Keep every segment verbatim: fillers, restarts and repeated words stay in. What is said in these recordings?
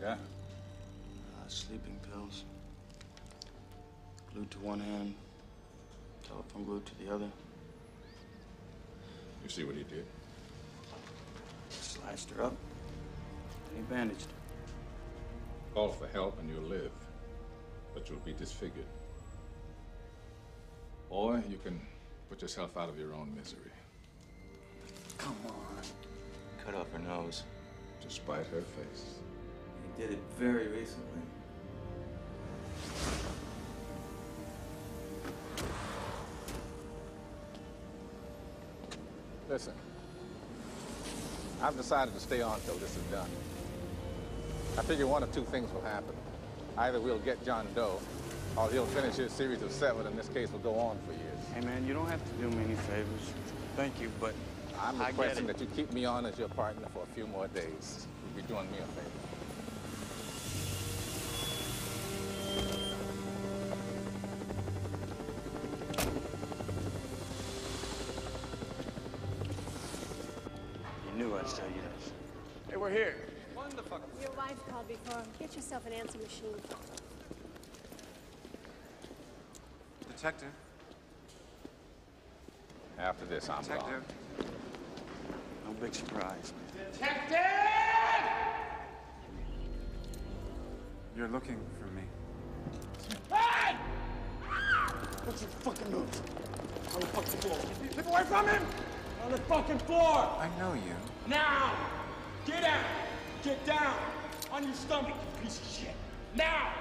took, huh? Uh, sleeping pills. Glued to one hand, telephone glued to the other. You see what he did? Sliced her up, and he bandaged her. Call for help and you'll live, but you'll be disfigured. Or you can put yourself out of your own misery. Come on. Cut off her nose. To spite her face. He did it very recently. Listen, I've decided to stay on till this is done. I figure one of two things will happen. Either we'll get John Doe, or he'll finish his series of seven, and this case will go on for years. Hey, man, you don't have to do me any favors. Thank you, but I'm requesting that you keep me on as your partner for a few more days. You'll be doing me a favor. Hey, we're here. Wonderful. Your wife called before. Get yourself an answer machine. Detective. After this, Detective. I'm gone. No big surprise. Detective! You're looking for me. Hey! What's your fucking move? On the fucking floor. Get away from him! On the fucking floor! I know you. Now! Get out! Get down! On your stomach, you piece of shit! Now!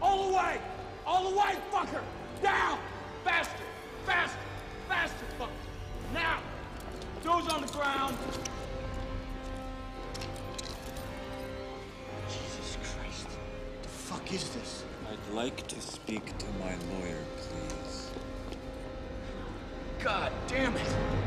All the way! All the way, fucker! Now! Faster! Faster! Faster, fucker! Now! Nose on the ground! Jesus Christ! What the fuck is this? I'd like to speak to my lawyer, please. God damn it!